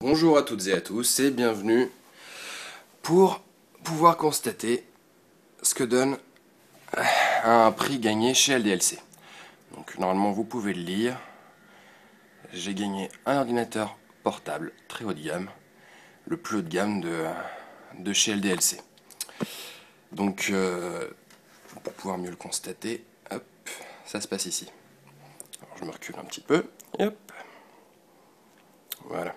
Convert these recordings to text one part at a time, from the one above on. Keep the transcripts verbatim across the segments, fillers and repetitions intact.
Bonjour à toutes et à tous et bienvenue pour pouvoir constater ce que donne un prix gagné chez L D L C. Donc normalement vous pouvez le lire, j'ai gagné un ordinateur portable très haut de gamme, le plus haut de gamme de, de chez L D L C. Donc euh, pour pouvoir mieux le constater, hop, ça se passe ici. Alors je me recule un petit peu, hop, voilà.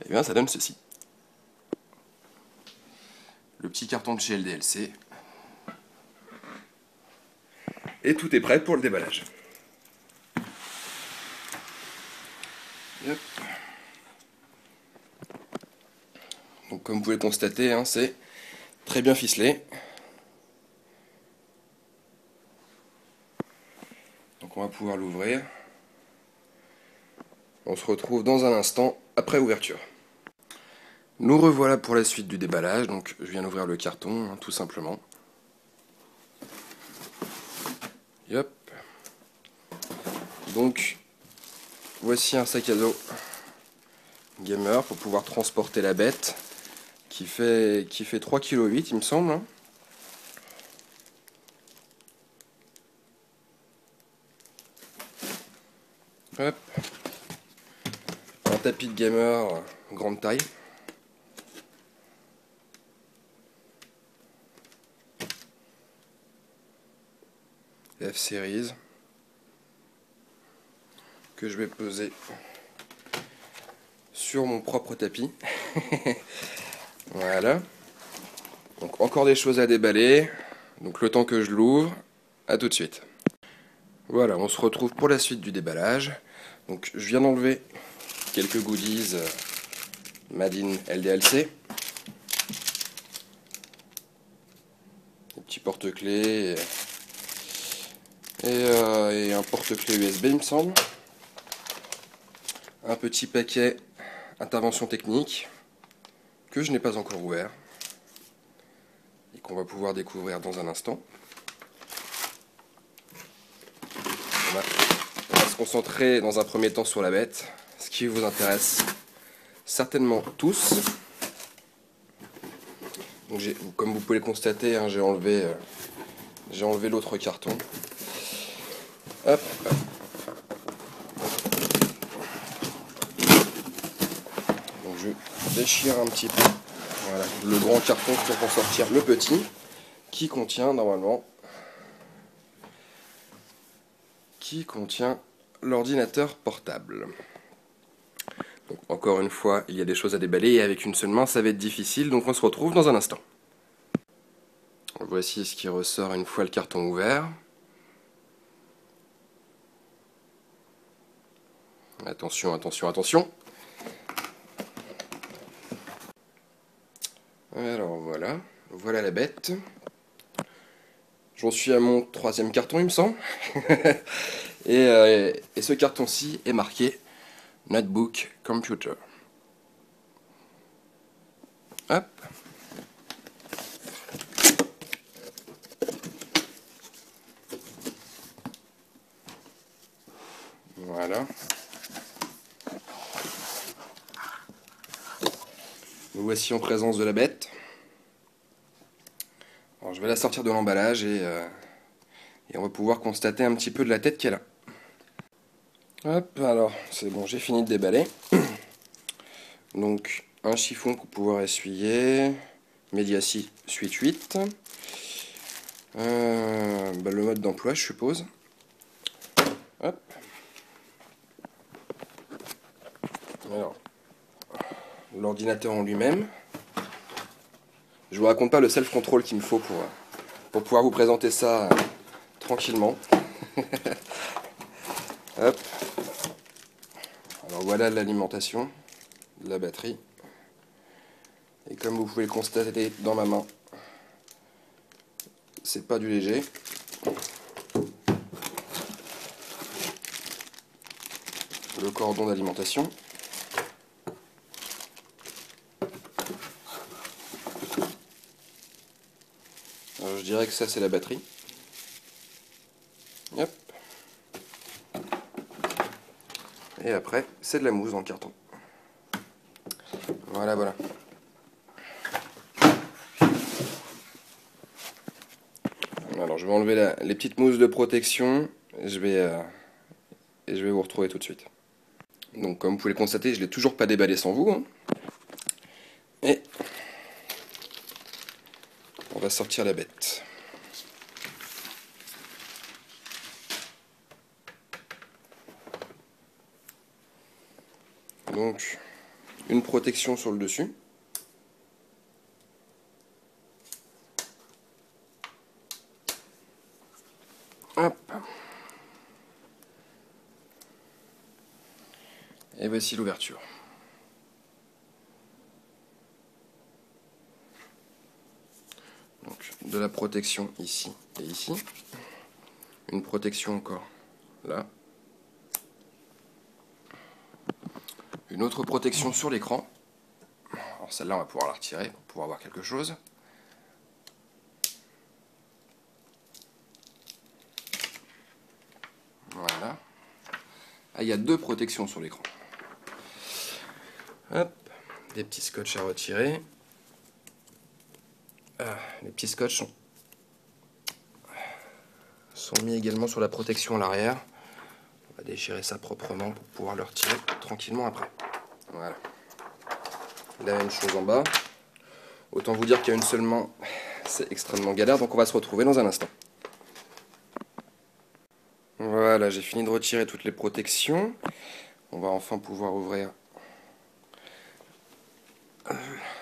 Et eh bien ça donne ceci. Le petit carton de chez L D L C. Et tout est prêt pour le déballage. Yep. Donc comme vous pouvez le constater, hein, c'est très bien ficelé. Donc on va pouvoir l'ouvrir. On se retrouve dans un instant après ouverture. Nous revoilà pour la suite du déballage. Donc je viens d'ouvrir le carton, hein, tout simplement. Yep. Donc voici un sac à dos gamer pour pouvoir transporter la bête qui fait qui fait trois virgule huit kilos il me semble. Hop. Tapis de gamer grande taille. F-Series. Que je vais poser sur mon propre tapis. Voilà. Donc encore des choses à déballer. Donc le temps que je l'ouvre, à tout de suite. Voilà, on se retrouve pour la suite du déballage. Donc je viens d'enlever quelques goodies made in L D L C. Des petits porte-clés et, euh, et un porte-clés U S B il me semble. Un petit paquet intervention technique que je n'ai pas encore ouvert et qu'on va pouvoir découvrir dans un instant. On va, on va se concentrer dans un premier temps sur la bête. Ce qui vous intéresse certainement tous. Donc comme vous pouvez le constater, hein, j'ai enlevé, euh, j'ai enlevé l'autre carton. Hop, hop. Donc je vais déchirer un petit peu, voilà, le grand carton pour en sortir le petit, qui contient normalement, qui contient l'ordinateur portable. Donc, encore une fois, il y a des choses à déballer et avec une seule main, ça va être difficile, donc on se retrouve dans un instant. Voici ce qui ressort une fois le carton ouvert. Attention, attention, attention. Alors voilà, voilà la bête. J'en suis à mon troisième carton, il me semble. et, euh, et ce carton-ci est marqué Notebook Computer. Hop. Voilà. Nous voici en présence de la bête. Alors, je vais la sortir de l'emballage et, euh, et on va pouvoir constater un petit peu de la tête qu'elle a. Hop, alors, c'est bon, j'ai fini de déballer. Donc, un chiffon pour pouvoir essuyer. Mediacy Suite huit. Euh, bah, le mode d'emploi, je suppose. Hop. Alors, l'ordinateur en lui-même. Je vous raconte pas le self-control qu'il me faut pour, pour pouvoir vous présenter ça euh, tranquillement. Hop. Alors voilà l'alimentation, la batterie, et comme vous pouvez le constater dans ma main, c'est pas du léger. Le cordon d'alimentation. Alors je dirais que ça c'est la batterie. Hop. et après c'est de la mousse dans le carton. Voilà, voilà. Alors je vais enlever la, les petites mousses de protection et je vais, euh, et je vais vous retrouver tout de suite. Donc comme vous pouvez le constater, je ne l'ai toujours pas déballé sans vous. Hein. Et on va sortir la bête. Donc une protection sur le dessus. Hop. Et voici l'ouverture. Donc de la protection ici et ici. Une protection encore là. Une autre protection sur l'écran. Alors celle-là on va pouvoir la retirer pour pouvoir avoir quelque chose. Voilà. Ah, il y a deux protections sur l'écran. Hop, des petits scotch à retirer. Ah, les petits scotch sont... sont mis également sur la protection à l'arrière. On va déchirer ça proprement pour pouvoir le retirer tranquillement après. Voilà. La même chose en bas. Autant vous dire qu'à une seule main, c'est extrêmement galère, donc on va se retrouver dans un instant. Voilà, j'ai fini de retirer toutes les protections. On va enfin pouvoir ouvrir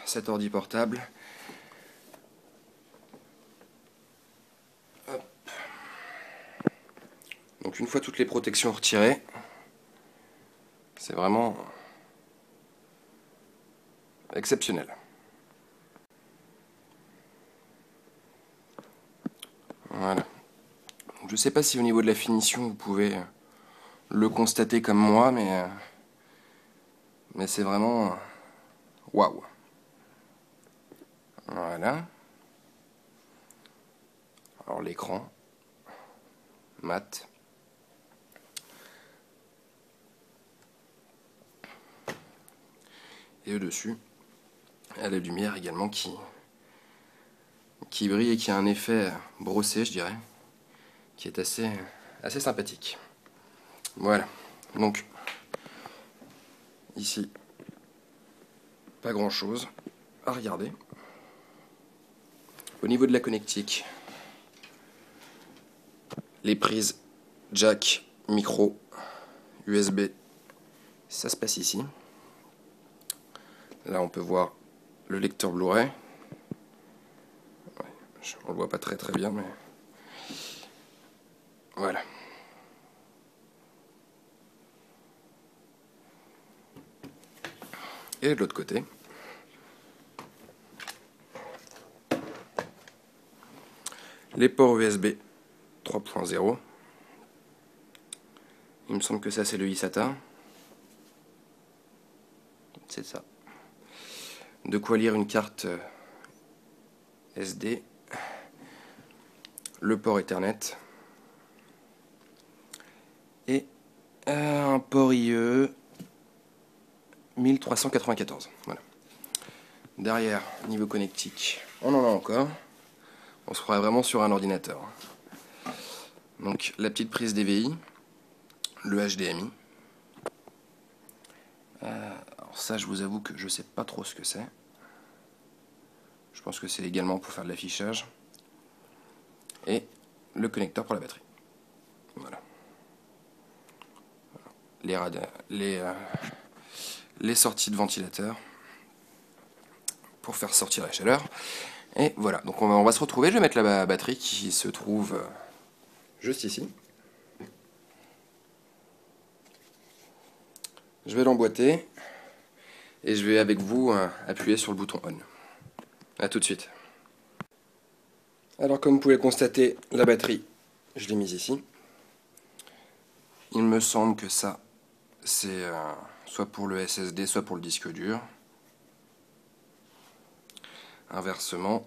cet ordi portable. Hop. Donc une fois toutes les protections retirées, c'est vraiment exceptionnel. Voilà. Je ne sais pas si au niveau de la finition vous pouvez le constater comme moi, mais, mais c'est vraiment waouh. Voilà. Alors l'écran, mat. Et au-dessus, à la lumière également qui, qui brille et qui a un effet brossé, je dirais, qui est assez, assez sympathique. Voilà, donc ici pas grand chose à regarder. Au niveau de la connectique, les prises jack, micro, U S B, ça se passe ici. Là on peut voir le lecteur Blu-ray. Ouais, on le voit pas très très bien, mais voilà. Et de l'autre côté, les ports U S B trois point zéro. Il me semble que ça c'est le I SATA. C'est ça. De quoi lire une carte S D. Le port Ethernet. Et un port I E mille trois cent quatre-vingt-quatorze. Voilà. Derrière, niveau connectique, on en a encore. On se croirait vraiment sur un ordinateur. Donc la petite prise D V I, le H D M I. Euh, alors ça, je vous avoue que je ne sais pas trop ce que c'est. Je pense que c'est également pour faire de l'affichage. Et le connecteur pour la batterie. Voilà. Les, les, euh, les sorties de ventilateur pour faire sortir la chaleur. Et voilà, donc on va, on va se retrouver. Je vais mettre la batterie qui se trouve euh, juste ici. Je vais l'emboîter et je vais avec vous euh, appuyer sur le bouton on. A tout de suite. Alors comme vous pouvez le constater, la batterie, je l'ai mise ici. Il me semble que ça c'est euh, soit pour le S S D, soit pour le disque dur. Inversement,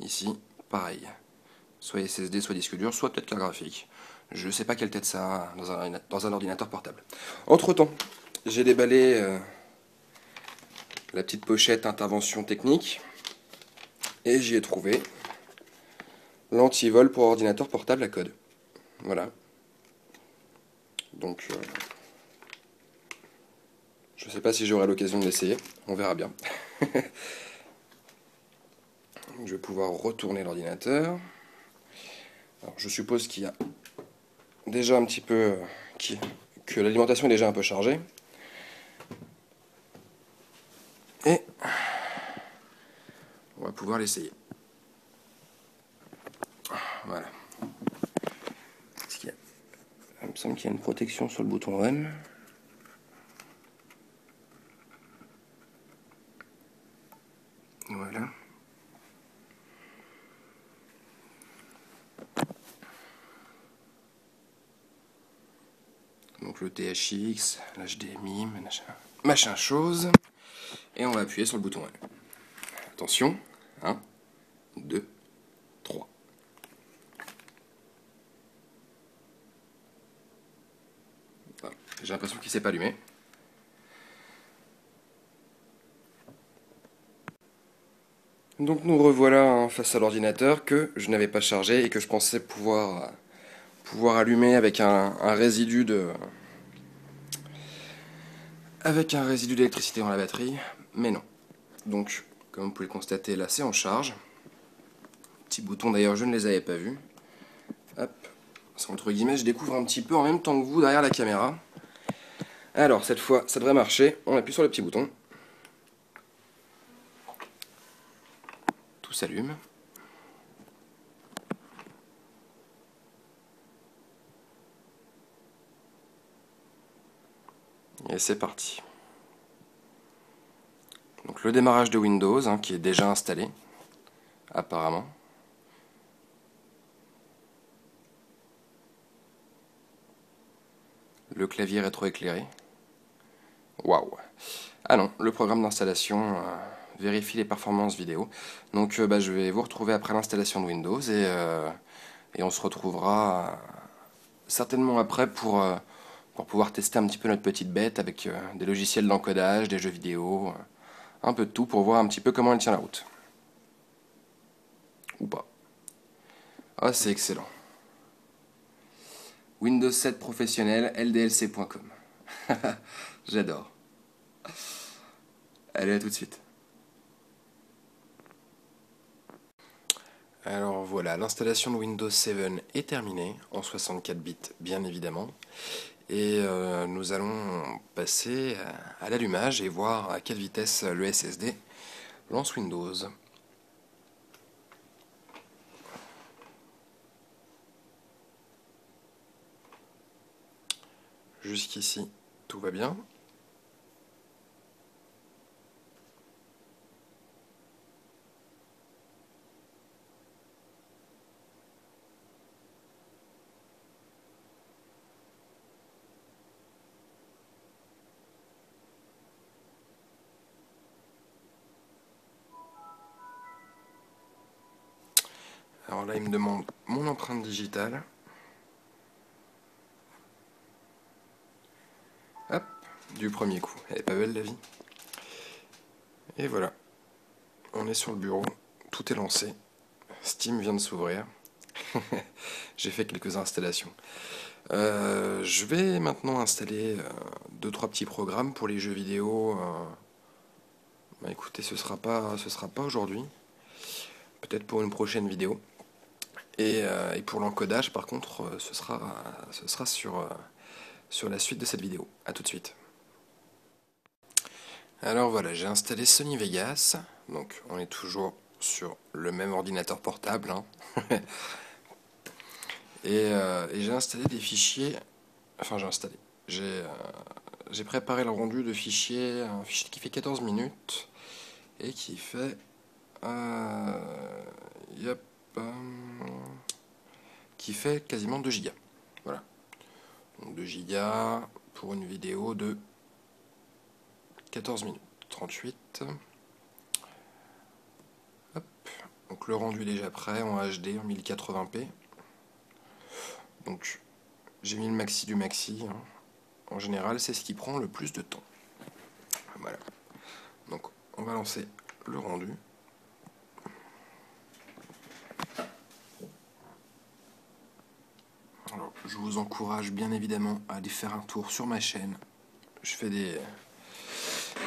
ici, pareil. Soit S S D, soit disque dur, soit peut-être carte graphique. Je ne sais pas quelle tête ça a dans un, dans un ordinateur portable. Entre temps, j'ai déballé euh, la petite pochette intervention technique et j'y ai trouvé l'antivol pour ordinateur portable à code. Voilà. Donc, euh, je ne sais pas si j'aurai l'occasion de l'essayer. On verra bien. Je vais pouvoir retourner l'ordinateur. Alors, je suppose qu'il y a déjà un petit peu... Qui, que l'alimentation est déjà un peu chargée. Et on va pouvoir l'essayer. Voilà. Est-ce qu'il y a... Il me semble qu'il y a une protection sur le bouton O M. Voilà. Donc le T H X, l'H D M I, machin, machin chose. Et on va appuyer sur le bouton L. Attention, un, deux, trois. Voilà. J'ai l'impression qu'il ne s'est pas allumé. Donc nous revoilà hein, face à l'ordinateur que je n'avais pas chargé et que je pensais pouvoir, euh, pouvoir allumer avec un, un résidu de... Euh, avec un résidu d'électricité dans la batterie, mais non. Donc, comme vous pouvez le constater, là c'est en charge. Petit bouton d'ailleurs, je ne les avais pas vus. Hop, entre guillemets, je découvre un petit peu en même temps que vous derrière la caméra. Alors cette fois, ça devrait marcher, on appuie sur le petit bouton. S'allume. Et c'est parti. Donc le démarrage de Windows hein, qui est déjà installé, apparemment. Le clavier rétroéclairé. Waouh. Ah non, le programme d'installation... Euh vérifie les performances vidéo. Donc euh, bah, je vais vous retrouver après l'installation de Windows et, euh, et on se retrouvera certainement après pour, euh, pour pouvoir tester un petit peu notre petite bête avec euh, des logiciels d'encodage, des jeux vidéo, euh, un peu de tout pour voir un petit peu comment elle tient la route. Ou pas. Ah, c'est excellent. Windows sept professionnel, L D L C point com. J'adore. Allez, à tout de suite. Alors voilà, l'installation de Windows sept est terminée, en soixante-quatre bits bien évidemment, et euh, nous allons passer à l'allumage et voir à quelle vitesse le S S D lance Windows. Jusqu'ici, tout va bien. Alors là, il me demande mon empreinte digitale. Hop, du premier coup. Elle est pas belle la vie. Et voilà. On est sur le bureau. Tout est lancé. Steam vient de s'ouvrir. J'ai fait quelques installations. Euh, je vais maintenant installer deux trois petits programmes pour les jeux vidéo. Euh, bah écoutez, ce sera pas, ce sera pas aujourd'hui. Peut-être pour une prochaine vidéo. Et, euh, et pour l'encodage, par contre, euh, ce sera, euh, ce sera sur, euh, sur la suite de cette vidéo. A tout de suite. Alors voilà, j'ai installé Sony Vegas. Donc on est toujours sur le même ordinateur portable. Hein. et euh, et j'ai installé des fichiers... Enfin, j'ai installé. J'ai euh, préparé le rendu de fichiers, un fichier qui fait quatorze minutes et qui fait... Euh, yep. Qui fait quasiment deux gigas. Voilà. Donc deux gigas pour une vidéo de quatorze minutes trente-huit. Hop. Donc le rendu est déjà prêt en H D en mille quatre-vingts p. Donc J'ai mis le maxi du maxi. Hein. En général, c'est ce qui prend le plus de temps. Voilà. Donc, on va lancer le rendu. Alors, je vous encourage bien évidemment à aller faire un tour sur ma chaîne. Je fais des,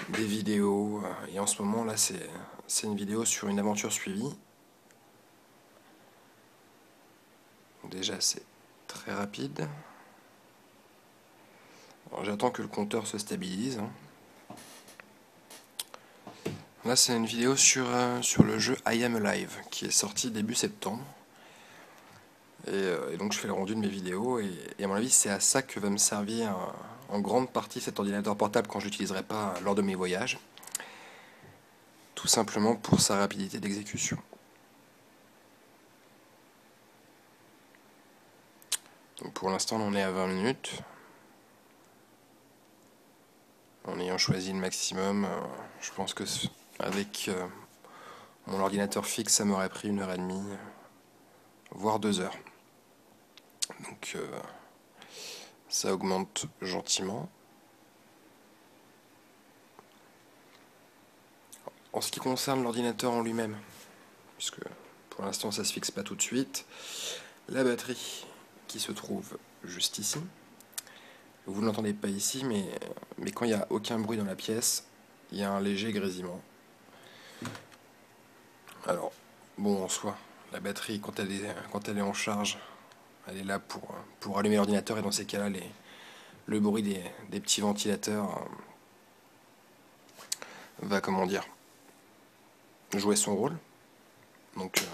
des vidéos. Et en ce moment, là, c'est c'est une vidéo sur une aventure suivie. Déjà, c'est très rapide. J'attends que le compteur se stabilise. Là, c'est une vidéo sur, euh, sur le jeu I am alive, qui est sorti début septembre. Et, euh, et donc, je fais le rendu de mes vidéos. Et, et à mon avis, c'est à ça que va me servir euh, en grande partie cet ordinateur portable quand je ne l'utiliserai pas lors de mes voyages. Tout simplement pour sa rapidité d'exécution. Donc, pour l'instant, on en est à vingt minutes. En ayant choisi le maximum, euh, je pense que avec euh, mon ordinateur fixe, ça m'aurait pris une heure et demie, voire deux heures. Donc euh, ça augmente gentiment. En ce qui concerne l'ordinateur en lui-même, puisque pour l'instant ça se fixe pas tout de suite, la batterie qui se trouve juste ici. Vous ne l'entendez pas ici, mais, mais quand il n'y a aucun bruit dans la pièce, il y a un léger grésillement. Alors, bon, en soi, la batterie, quand elle est, quand elle est en charge, elle est là pour, pour allumer l'ordinateur, et dans ces cas-là, le bruit des, des petits ventilateurs va, comment dire, jouer son rôle. Donc, euh,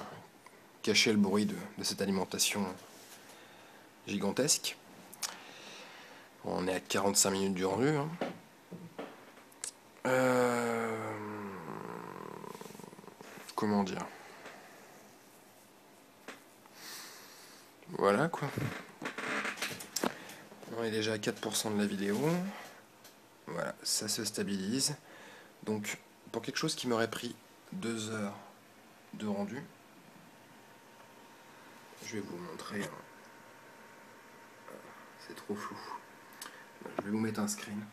cacher le bruit de, de cette alimentation gigantesque. On est à quarante-cinq minutes du rendu. Hein. Euh... Comment dire? Voilà quoi. On est déjà à quatre pour cent de la vidéo. Voilà, ça se stabilise. Donc, pour quelque chose qui m'aurait pris deux heures de rendu, je vais vous montrer. C'est trop flou. Je vais vous mettre un screen.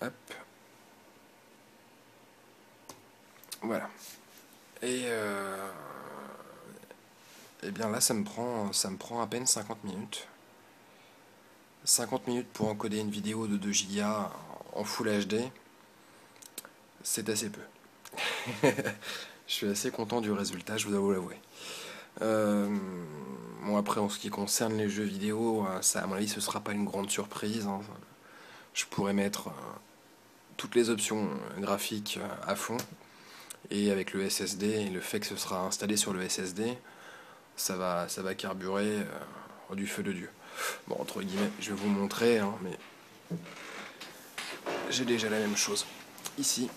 Hop. Voilà. Et, euh... Et bien là, ça me prend, ça me prend à peine cinquante minutes. cinquante minutes pour encoder une vidéo de deux gigas en Full H D, c'est assez peu. Je suis assez content du résultat, je vous avoue l'avouer. Euh... Bon, après, en ce qui concerne les jeux vidéo, ça, à mon avis, ce sera pas une grande surprise. Hein. Je pourrais mettre euh, toutes les options graphiques euh, à fond. Et avec le S S D, et le fait que ce sera installé sur le S S D, ça va, ça va carburer euh, du feu de Dieu. Bon, entre guillemets, je vais vous montrer, hein, mais j'ai déjà la même chose. Ici.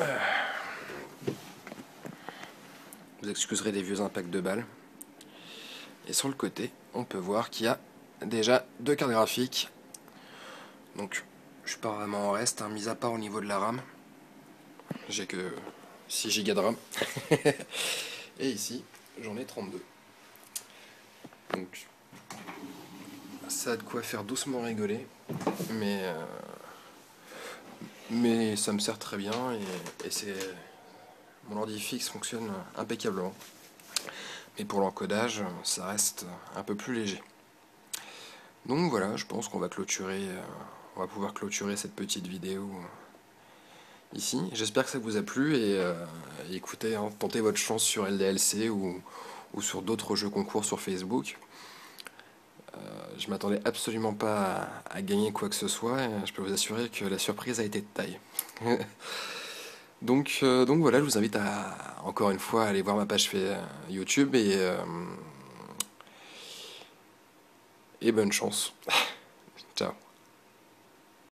Euh... Vous excuserez des vieux impacts de balles. Et sur le côté, on peut voir qu'il y a déjà deux cartes graphiques. Donc, je suis pas vraiment en reste, hein, mis à part au niveau de la RAM. J'ai que six gigas de RAM. Et ici, j'en ai trente-deux. Donc, ça a de quoi faire doucement rigoler. Mais, euh, mais ça me sert très bien. Et, et c'est... Mon ordi fixe fonctionne impeccablement, mais pour l'encodage, ça reste un peu plus léger. Donc voilà, je pense qu'on va clôturer, on va pouvoir clôturer cette petite vidéo ici. J'espère que ça vous a plu et euh, écoutez, hein, tentez votre chance sur L D L C ou, ou sur d'autres jeux concours sur Facebook. Euh, je m'attendais absolument pas à, à gagner quoi que ce soit, et je peux vous assurer que la surprise a été de taille. Donc, euh, donc voilà, je vous invite à, encore une fois, à aller voir ma page YouTube et, euh, et bonne chance.